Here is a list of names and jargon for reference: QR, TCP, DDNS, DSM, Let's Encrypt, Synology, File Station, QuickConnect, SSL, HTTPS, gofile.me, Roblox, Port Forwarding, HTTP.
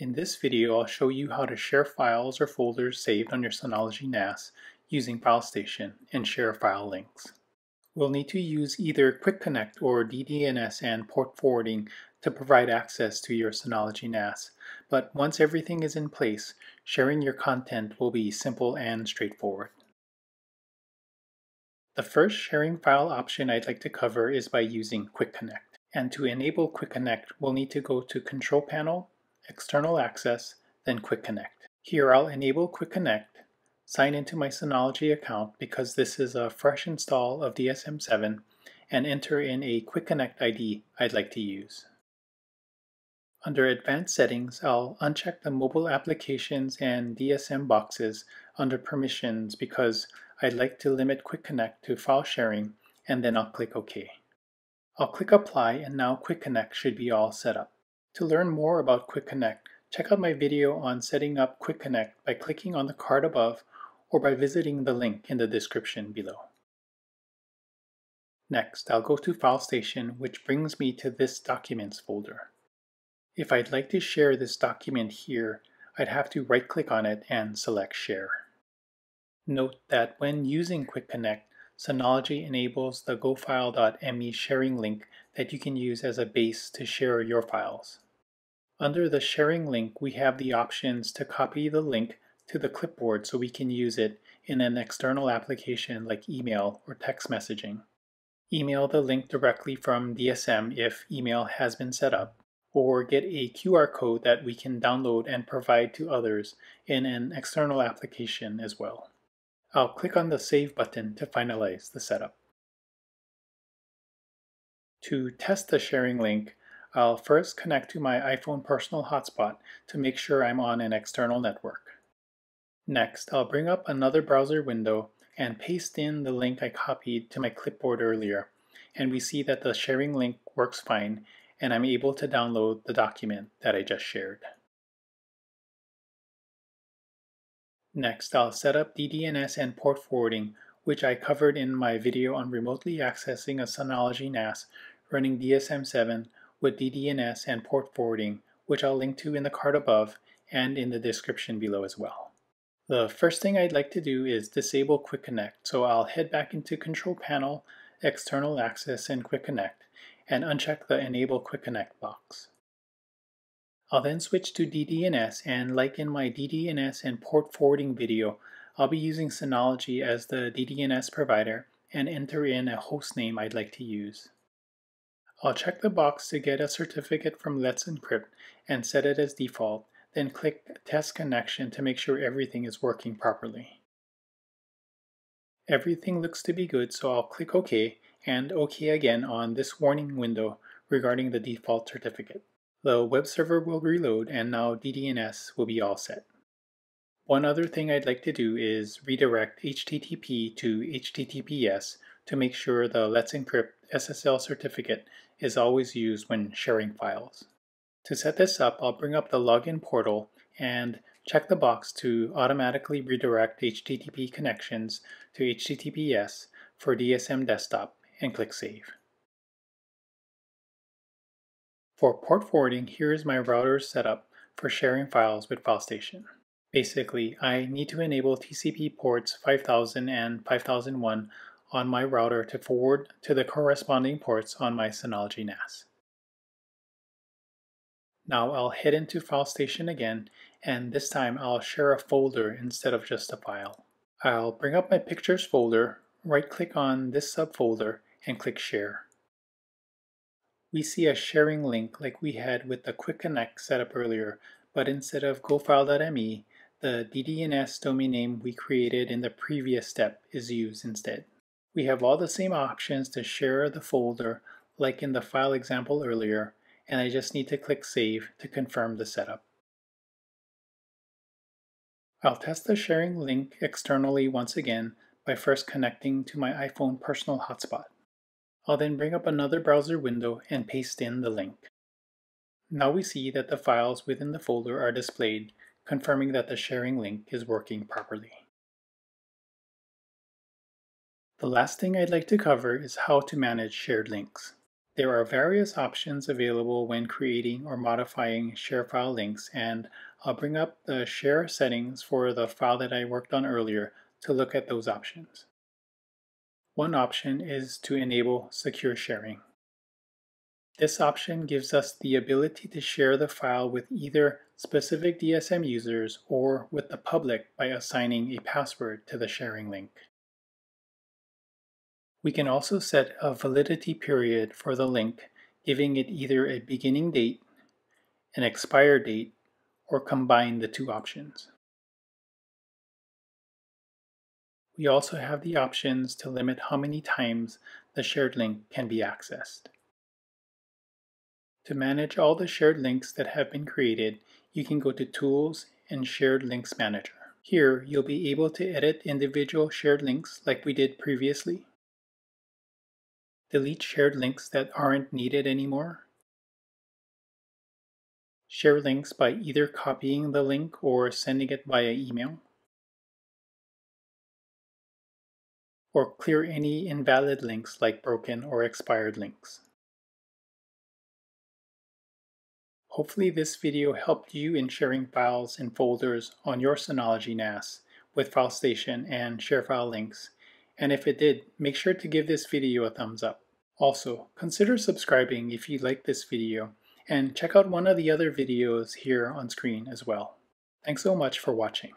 In this video, I'll show you how to share files or folders saved on your Synology NAS using File Station and share file links. We'll need to use either QuickConnect or DDNS and port forwarding to provide access to your Synology NAS, but once everything is in place, sharing your content will be simple and straightforward. The first sharing file option I'd like to cover is by using QuickConnect. And to enable QuickConnect, we'll need to go to Control Panel, External Access, then QuickConnect. Here I'll enable QuickConnect, sign into my Synology account because this is a fresh install of DSM-7, and enter in a QuickConnect ID I'd like to use. Under Advanced Settings, I'll uncheck the mobile applications and DSM boxes under Permissions because I'd like to limit QuickConnect to file sharing, and then I'll click OK. I'll click Apply, and now QuickConnect should be all set up. To learn more about QuickConnect, check out my video on setting up QuickConnect by clicking on the card above or by visiting the link in the description below. Next, I'll go to File Station, which brings me to this Documents folder. If I'd like to share this document here, I'd have to right-click on it and select Share. Note that when using QuickConnect, Synology enables the gofile.me sharing link that you can use as a base to share your files. Under the sharing link, we have the options to copy the link to the clipboard so we can use it in an external application like email or text messaging. Email the link directly from DSM if email has been set up, or get a QR code that we can download and provide to others in an external application as well. I'll click on the Save button to finalize the setup. To test the sharing link, I'll first connect to my iPhone personal hotspot to make sure I'm on an external network. Next, I'll bring up another browser window and paste in the link I copied to my clipboard earlier, and we see that the sharing link works fine and I'm able to download the document that I just shared. Next, I'll set up DDNS and port forwarding, which I covered in my video on remotely accessing a Synology NAS running DSM-7 with DDNS and port forwarding, which I'll link to in the card above and in the description below as well. The first thing I'd like to do is disable QuickConnect, so I'll head back into Control Panel, External Access, and QuickConnect, and uncheck the Enable QuickConnect box. I'll then switch to DDNS, and like in my DDNS and port forwarding video, I'll be using Synology as the DDNS provider and enter in a hostname I'd like to use. I'll check the box to get a certificate from Let's Encrypt and set it as default, then click Test Connection to make sure everything is working properly. Everything looks to be good, so I'll click OK and OK again on this warning window regarding the default certificate. The web server will reload, and now DDNS will be all set. One other thing I'd like to do is redirect HTTP to HTTPS to make sure the Let's Encrypt SSL certificate is always used when sharing files. To set this up, I'll bring up the login portal and check the box to automatically redirect HTTP connections to HTTPS for DSM Desktop and click Save. For port forwarding, here is my router setup for sharing files with File Station. Basically, I need to enable TCP ports 5000 and 5001 on my router to forward to the corresponding ports on my Synology NAS. Now I'll head into File Station again, and this time I'll share a folder instead of just a file. I'll bring up my Pictures folder, right-click on this subfolder, and click Share. We see a sharing link like we had with the QuickConnect setup earlier, but instead of gofile.me, the DDNS domain name we created in the previous step is used instead. We have all the same options to share the folder like in the file example earlier, and I just need to click Save to confirm the setup. I'll test the sharing link externally once again by first connecting to my iPhone personal hotspot. I'll then bring up another browser window and paste in the link. Now we see that the files within the folder are displayed, confirming that the sharing link is working properly. The last thing I'd like to cover is how to manage shared links. There are various options available when creating or modifying share file links, and I'll bring up the share settings for the file that I worked on earlier to look at those options. One option is to enable secure sharing. This option gives us the ability to share the file with either specific DSM users or with the public by assigning a password to the sharing link. We can also set a validity period for the link, giving it either a beginning date, an expire date, or combine the two options. We also have the options to limit how many times the shared link can be accessed. To manage all the shared links that have been created, you can go to Tools and Shared Links Manager. Here, you'll be able to edit individual shared links like we did previously, delete shared links that aren't needed anymore, share links by either copying the link or sending it via email, or clear any invalid links like broken or expired links. Hopefully this video helped you in sharing files and folders on your Synology NAS with File Station and ShareFile links. And if it did, make sure to give this video a thumbs up. Also, consider subscribing if you like this video, and check out one of the other videos here on screen as well. Thanks so much for watching.